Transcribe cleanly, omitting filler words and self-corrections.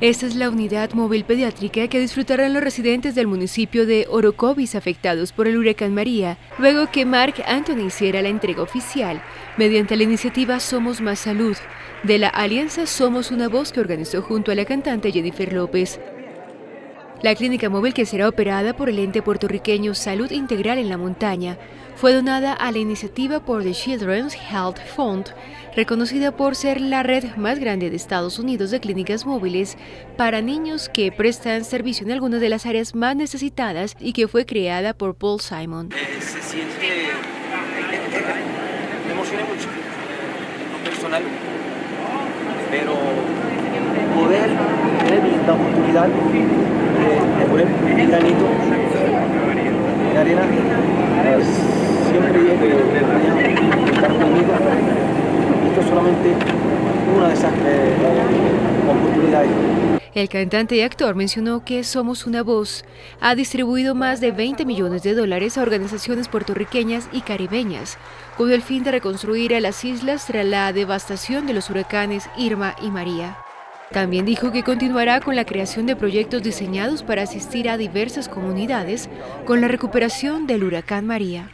Esta es la unidad móvil pediátrica que disfrutarán los residentes del municipio de Orocovis afectados por el huracán María, luego que Marc Anthony hiciera la entrega oficial mediante la iniciativa Somos Más Salud, de la alianza Somos Una Voz que organizó junto a la cantante Jennifer López. La clínica móvil, que será operada por el ente puertorriqueño Salud Integral en la Montaña, fue donada a la iniciativa por The Children's Health Fund, reconocida por ser la red más grande de Estados Unidos de clínicas móviles para niños que prestan servicio en algunas de las áreas más necesitadas y que fue creada por Paul Simon. Se siente... me emociona mucho, lo personal, pero poder tener la oportunidad de poner mi granito de arena. Siempre digo que vayan a estar conmigo. Esto es solamente una de esas oportunidades. El cantante y actor mencionó que Somos Una Voz ha distribuido más de $20 millones a organizaciones puertorriqueñas y caribeñas con el fin de reconstruir a las islas tras la devastación de los huracanes Irma y María. También dijo que continuará con la creación de proyectos diseñados para asistir a diversas comunidades con la recuperación del huracán María.